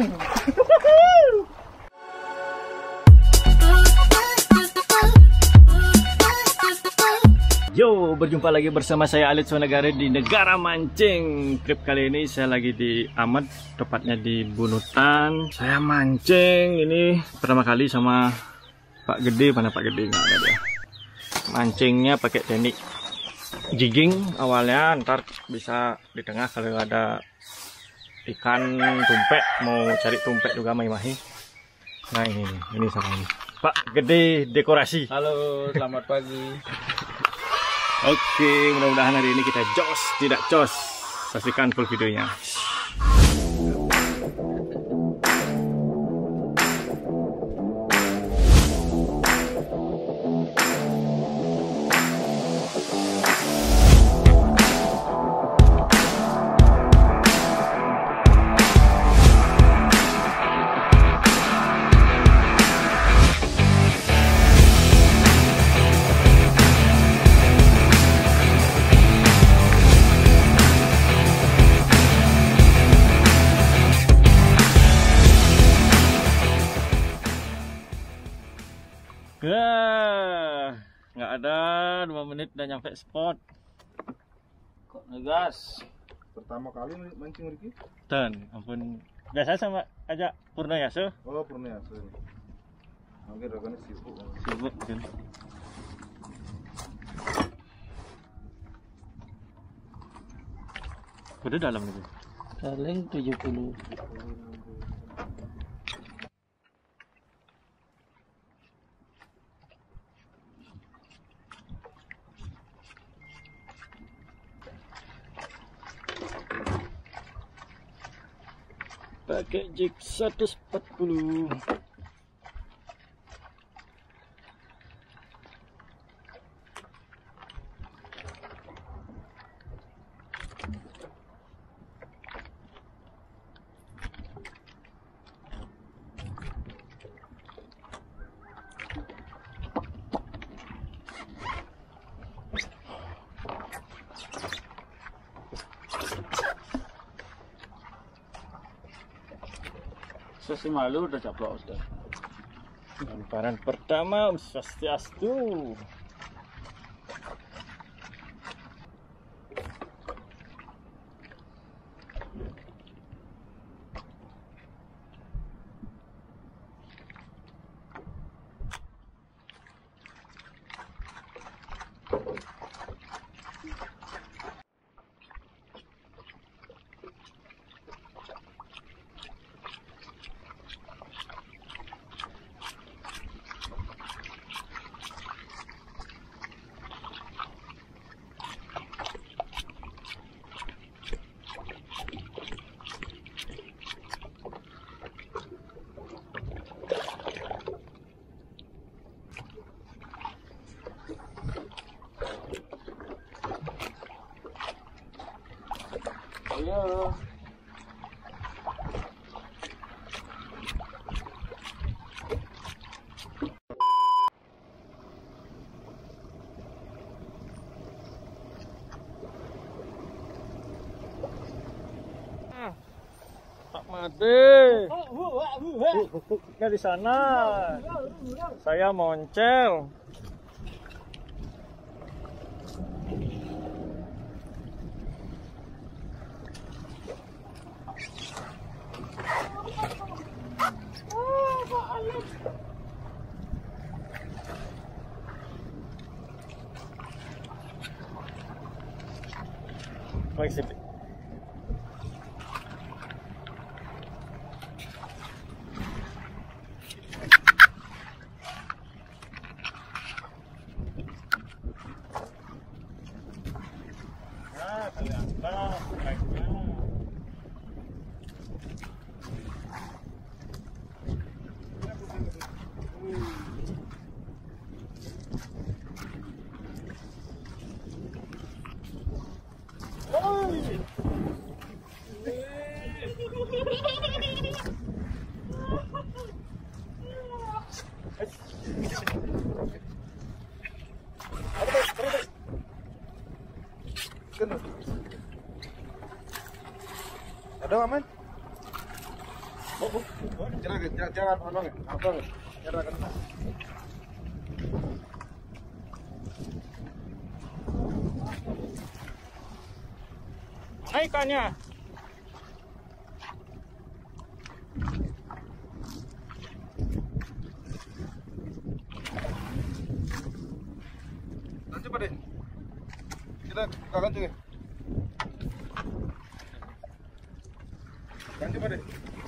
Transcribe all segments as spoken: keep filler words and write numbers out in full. Langsung. Yo, berjumpa lagi bersama saya Alit Sunegara di Negara Mancing. Trip kali ini saya lagi di Amed, tepatnya di Bunutan. Saya mancing ini pertama kali sama Pak Gede, mana Pak Gede nggak ada dia. Mancingnya pakai teknik jigging awalnya, ntar bisa di tengah kalau ada ikan tumpek, mau cari tumpek juga mahi-mahi. Nah ini, ini sama ini. Pak Gede dekorasi. Halo, selamat pagi. Oke, mudah-mudahan hari ini kita jos, tidak jos. Saksikan full videonya. Nggak ada, dua menit udah nyampe spot. Kok ngegas? Pertama kali mancing Riki? Ten, ampun. Biasa sama aja Purna Yaso. Oh, Purna Yaso. Oke, ragannya sibuk. Sibuk kan. Udah dalam nih. Paling tujuh puluh. Pakai jig seratus empat puluh. Sesi malu udah caplok sudah. Lemparan pertama swastiastu. Halo. Pak Made. Nggak di sana. Saya moncel. Pakai ada Amed? Hai ikannya. Lanjut Pak deh. Kita akan lanjut. Lanjut Pak deh.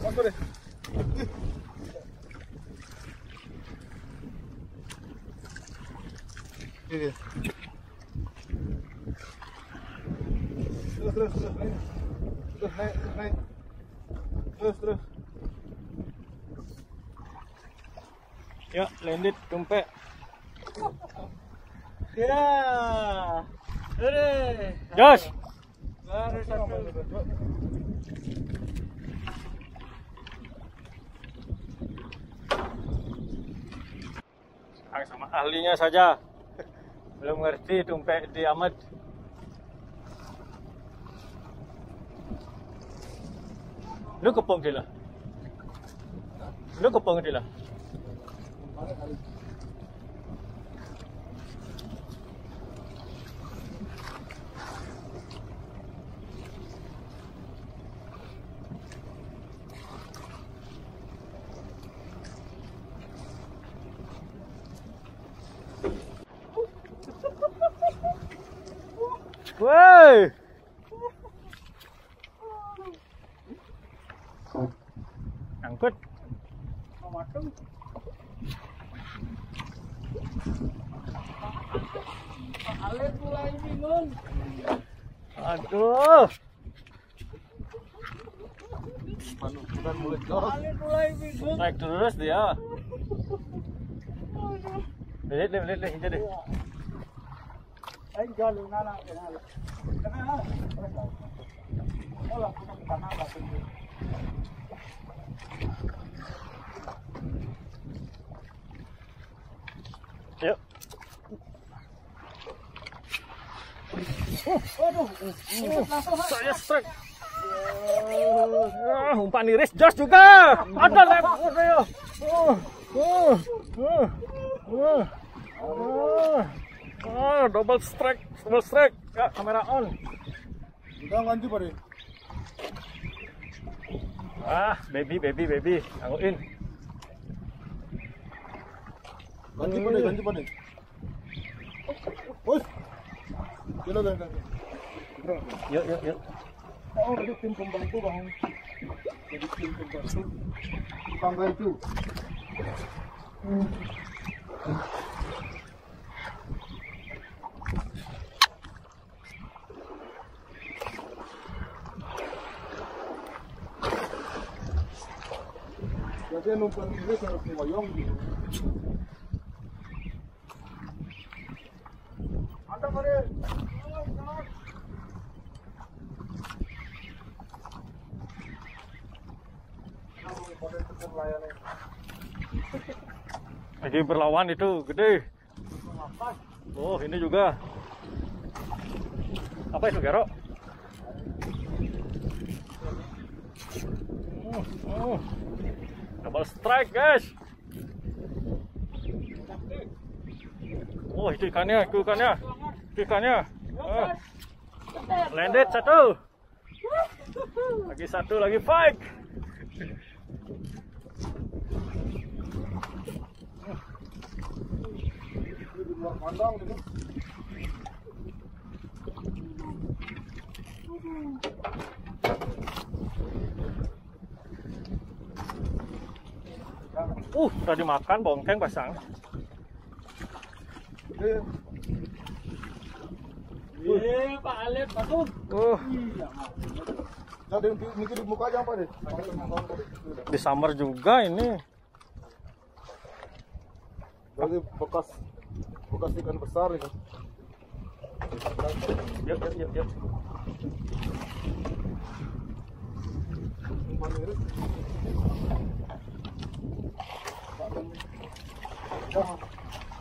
Lanjut Pak deh. Ini dia. Terus terus terus naik. Terus naik, naik. Terus terus. Ya, landed tumpek. Ya. Hore. Jos. Baru satu. Sama ahlinya saja. Belum ngerti tumpek di Amed. Lu kepong dia lah. Lu kepong dia lah. Woi. Angkut. Pak Alit mulai bingung. Aduh. Pak Alit mulai bingung. Naik terus dia. Lihat, lihat, lihat, lihat deh. Yuk. Waduh, saya strike. Umpan iris jos juga. Ada lempar saya. Oh, oh, oh, oh, oh, double strike, double strike. Ya, kamera on. Udah ganti pare. Ah, baby, baby, baby, angguin. Ganti pade, ganti pade. Push. Kilo dah dah. Ya, ya, ya. Oh, ada tim pembantu bang. Jadi tim pembantu. Pembantu. Jadi numpang diri kalau ngoyong gitu. Lagi berlawan itu gede. Oh ini juga. Apa itu Gero? Oh, oh. Double strike guys. Oh itu ikannya, itu ikannya. Ikannya ah. Landed satu. Lagi satu lagi fight. Uh, udah dimakan bongkeng pasang. Eh. Eh, Pak Alit, masuk. Uh. Di summer juga ini. Jadi bekas bekas ikan besar ini. Yuk, yuk, yuk, yuk.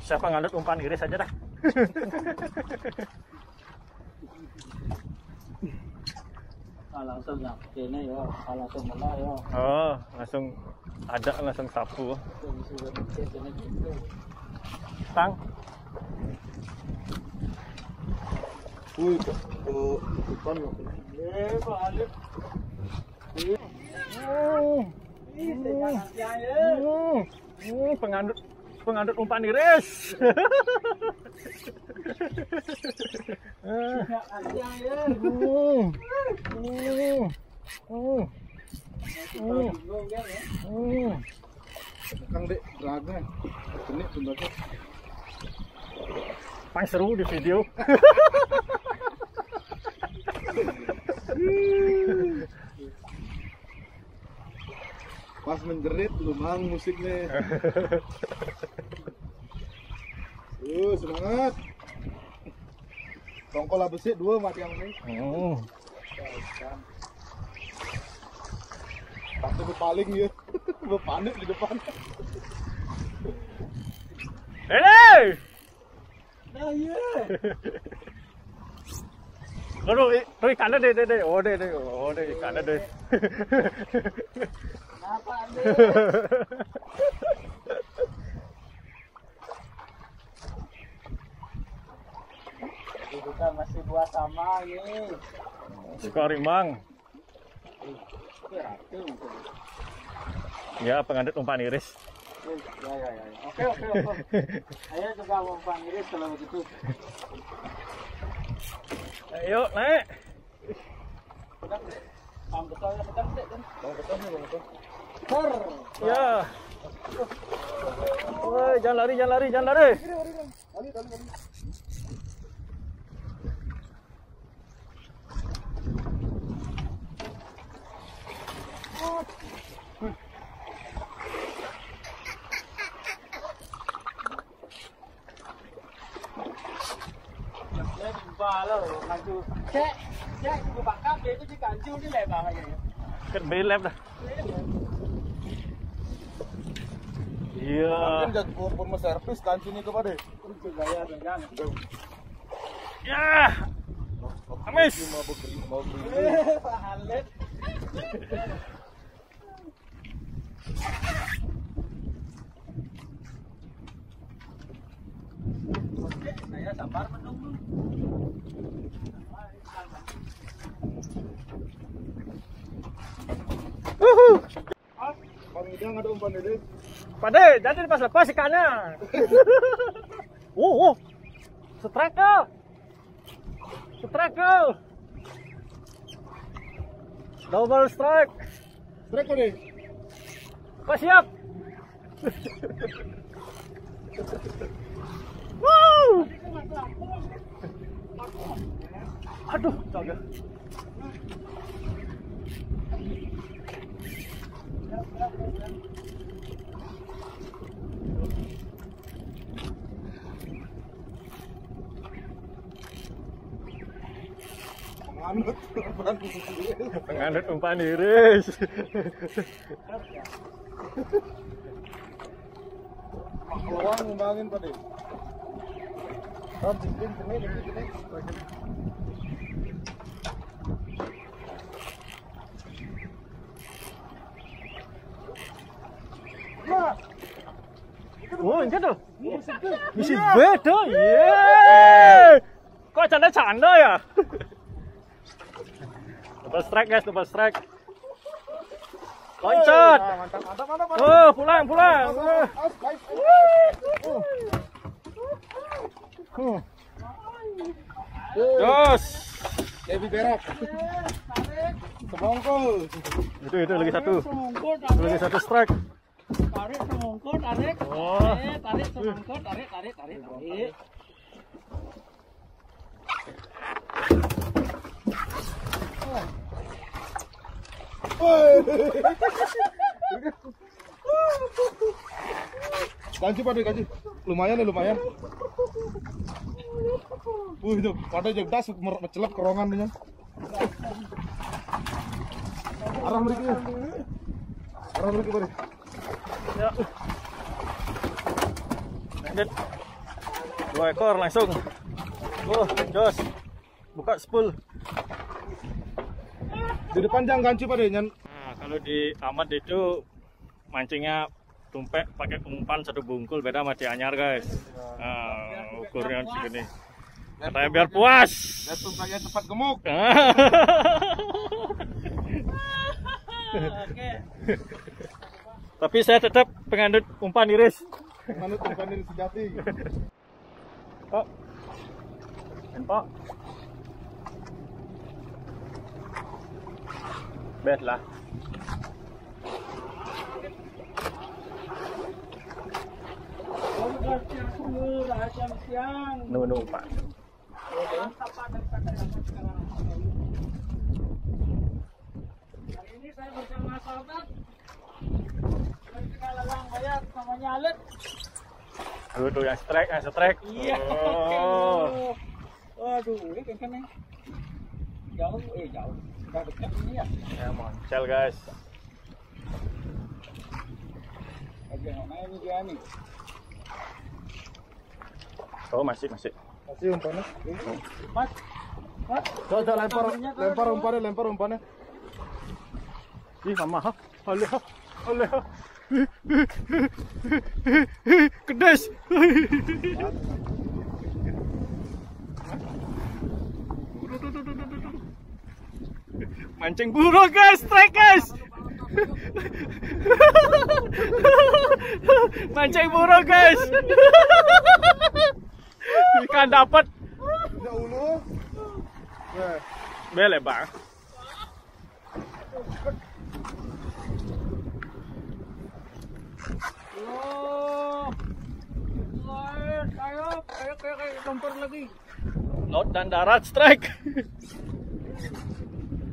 Siapa ngalut umpan iris aja dah. Nah, langsung ya, ini ya, langsung mana ya. Oh, langsung ada langsung sapu. Tang. Wih, oh, depan loh. Eh, Pak Alit. Oh. Ih, jangan siang. Hmm, pengandut pengandut umpan iris. Kang Dek, draga. Ini sebenarnya paling seru di video. Pas menjerit lumang musiknya. Uh, semangat. Tongkol besi dua mati yang ini. Oh. Satu berpaling ya, berpanik di depan. Hei! Nah ya. Kalau itu ikannya deh deh deh, oh deh deh, oh deh ikannya deh. Apa deh? Kita masih buat sama ini. Suka rimang. Ya pengandut umpan iris. Ya ya ya. Oke oke oke. Ayo coba umpan iris kalau begitu. Ayo naik. Bang betulnya pegang sih kan? Bang betulnya bang betul. Ter. Ya. Woi jangan lari jangan lari jangan lari. Lari lari lari. Lab dah. Iya. Kan form servis kancingnya kepada. Ya. Amis. Oke, saya sabar menunggu. Panjang ada umpan dede. Pade, jadi lepas lepas ikannya. Wow, wow. Setrakel. Setrakel. Double strike. Strike dede. Kau siap? Wow. Aduh, caga. Penganut umpan iris. Keluar ngembangin tadi. Oh, ini tuh. Misi beda. Yeay. Kok canda-canda ya? Double strike guys, double strike. Loncat. Mantap, mantap, mantap, mantap. Oh, pulang, pulang. Jos. Baby berak. Sebongkol. Itu itu lagi satu. Lagi satu strike. Tarik semongkol, tarik. Oh. Tarik semongkol, tarik, tarik, tarik, tarik. Ganti pada ganti. Lumayan ya, lumayan. Wih, itu pada jegdas mencelap kerongannya. Arah mereka. Arah mereka pada. Ya. Lanjut. Dua ekor langsung. Oh, jos. Buka spool. Di depan jang ganci Pak Denyan. Nah, kalau di Amed itu mancingnya tumpek pakai umpan satu bungkul, beda sama di anyar guys. Nah, ukurnya segini. Katanya biar puas. Biar tumpeknya cepat gemuk. Oke. Tapi saya tetap penganut umpan iris. Penganut umpan iris sejati. Pak. Pak. Best lah. No, no, Pak. Hari ini saya bersama sahabat lelang bayar, namanya Alit. Aduh, yang strike, yang strike. Iya. Oh. Waduh, ini kenceng nih. Jauh, eh jauh. Udah dekat ini ya. Ya, moncel guys. Oke, mana ini dia nih? Oh, masih, masih. Masih umpannya. Mas. Mas. Coba lempar, lempar umpannya, lempar umpannya. Ih, sama. Oleh. Oleh. Kedes. Mancing burung guys, strike guys. Mancing burung guys. Ikan dapat. Udah ulu. Bele, Bang. Oh. Wah, ayo, ayo kayak kompor lagi. Laut dan darat strike.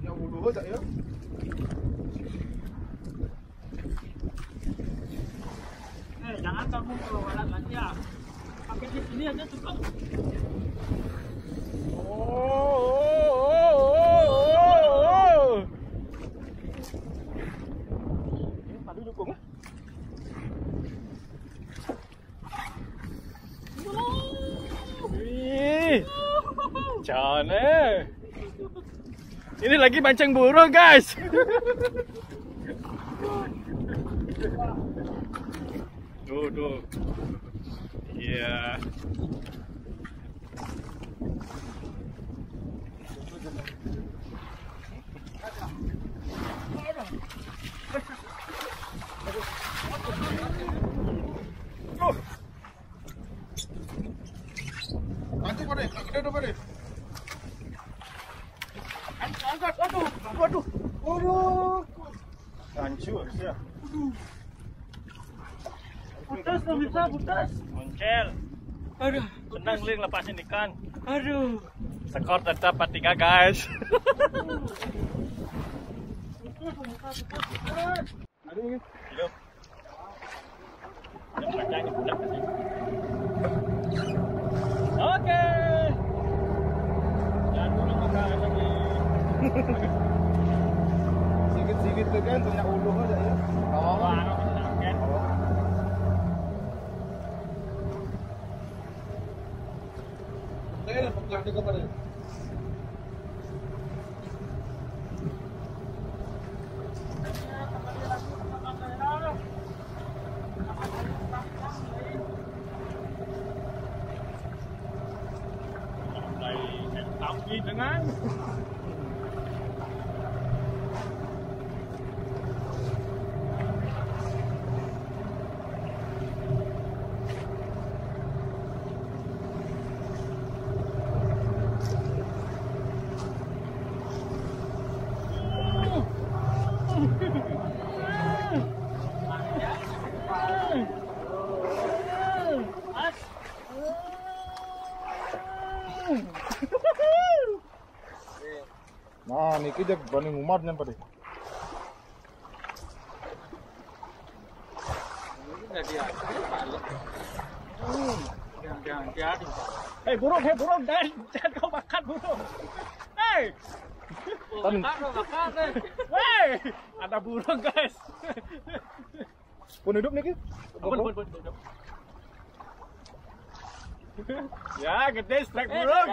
Ya ulu aja ya. Eh, jangan kamu keluar lagi ya. Pakai di sini aja suka. Oh, oh, oh, oh, oh. Ini padu dukung ah. Wih. Jane. Ini lagi mancing burung, guys. Tuh, tuh. Iya. Oh. Nanti pada, kita udah pada. Angkat, aduh, aduh, aduh. Hancur, ya. Aduh. Putus, pemirsa, putus. Moncel. Aduh. Senang Ling lepasin ikan. Aduh. Skor tetap empat tiga guys. Putus, pemirsa, putus. Aduh. Yuk. Jangan macam ini, budak. Oke. Jangan dulu makan lagi. Sikit-sikit tuh kan, banyak uluh aja ya. Oh, baru bisa angkat. Saya dapat lagi kepada ini. Tapi dengan nah, niki jak bani umat nyampe deh. Hei burung, hei burung, jangan, jangan kau makan burung. Hei. Hei, ada burung guys. Pun hidup niki. Ya, gede strike burung.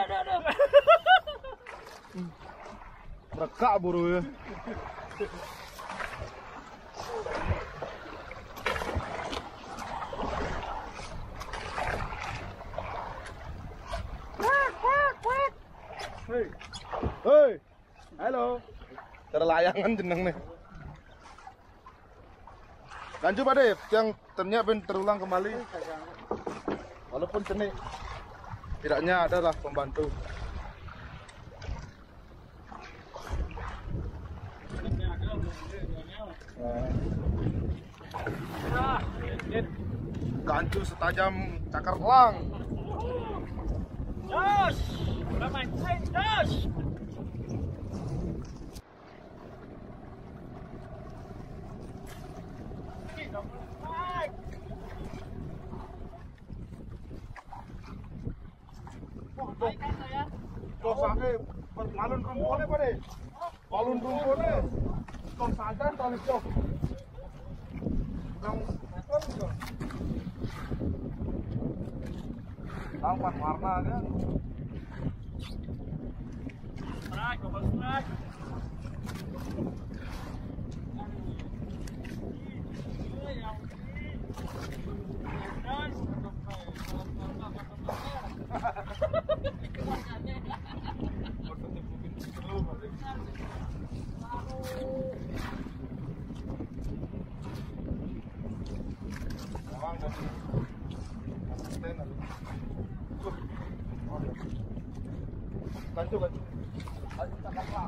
Rekak buru ya. Hei, hei, halo. Terlayangan jeneng nih. Lanjut Pak Dev, yang ternyata terulang kembali. Walaupun seni, tidaknya adalah pembantu. Gancu setajam cakar elang. Jos, udah main main jos. Kok sange malun rumpone Pak De. Malun rumpone. Kok santan tali cok. Nang kan cok. Tampak warna kan. Strike, coba strike. Lanjut, lanjut. Lanjut, takaplah.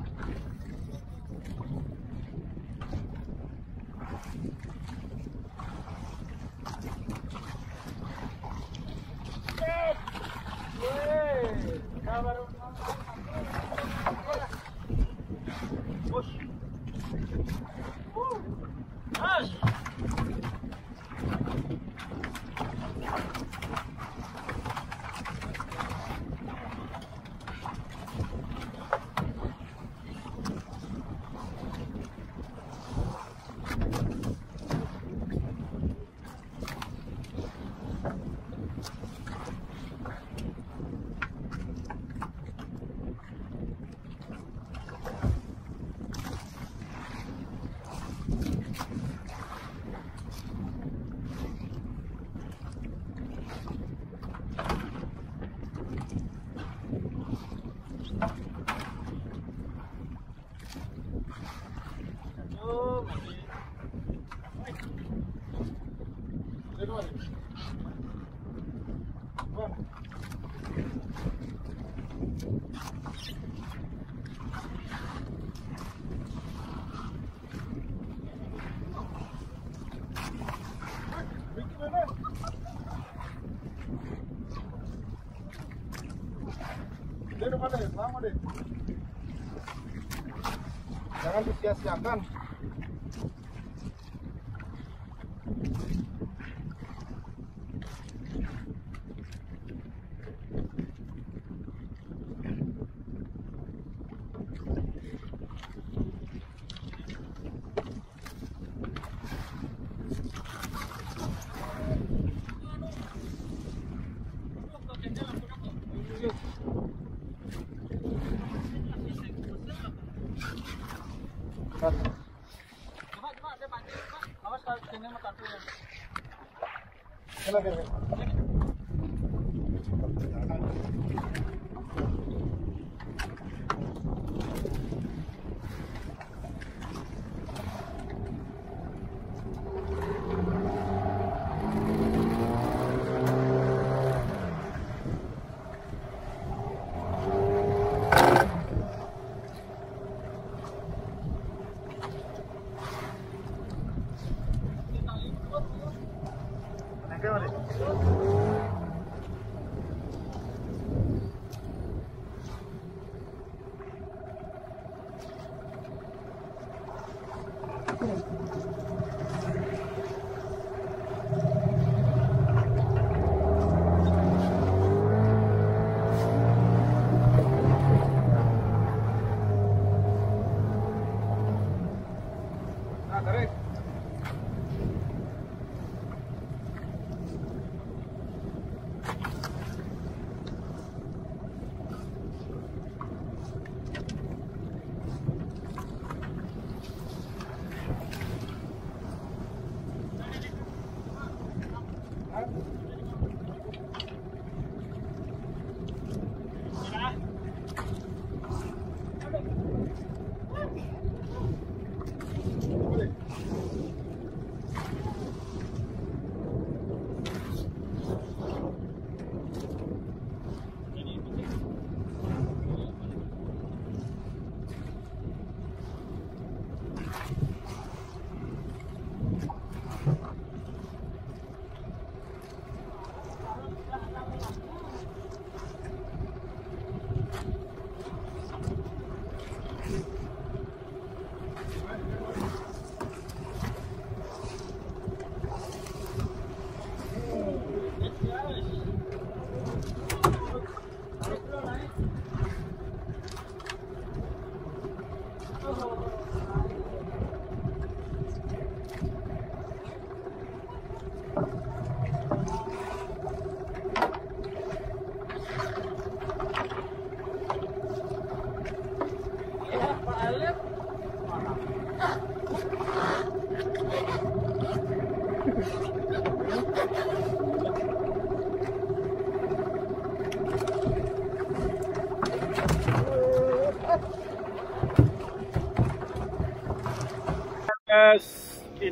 Jangan disia-siakan. Tarik.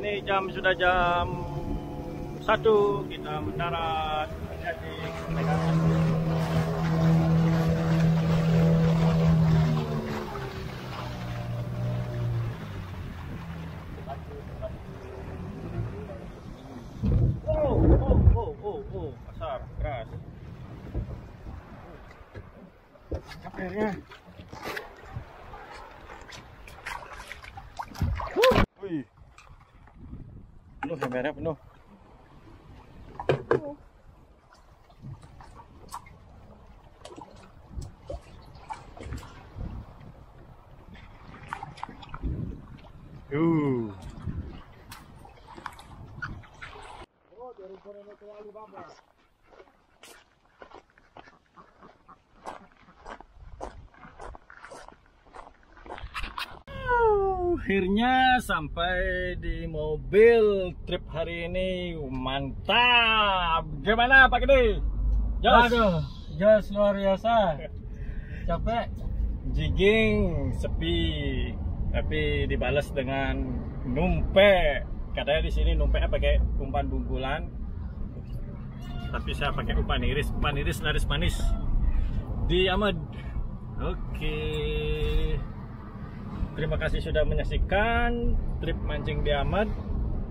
ini jam sudah jam satu kita mendarat di Tumpek. Airnya. Huh. Wih. Penuh airnya, penuh. Oh. Uh. Oh, dari korene terlalu babak. Akhirnya sampai di mobil trip hari ini. Mantap. Gimana Pak Gede? Jos. Aduh, jos luar biasa. Capek. Jigging sepi, tapi dibalas dengan numpek. Katanya di sini numpeknya pakai umpan bungkulan. Tapi saya pakai umpan iris, umpan iris laris manis. Di Amed. Oke. Okay. Terima kasih sudah menyaksikan trip mancing di Amed.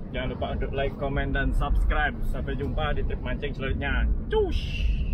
Jangan lupa untuk like, komen, dan subscribe. Sampai jumpa di trip mancing selanjutnya. Cus!